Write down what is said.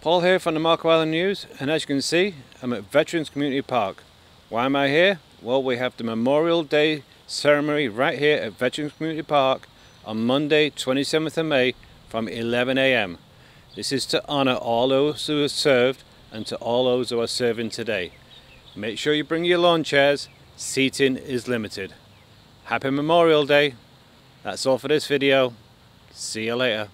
Paul here from the Marco Island News, and as you can see, I'm at Veterans Community Park. Why am I here? Well, we have the Memorial Day ceremony right here at Veterans Community Park on Monday 27th of May from 11 a.m. This is to honour all those who have served and to all those who are serving today. Make sure you bring your lawn chairs, seating is limited. Happy Memorial Day! That's all for this video. See you later.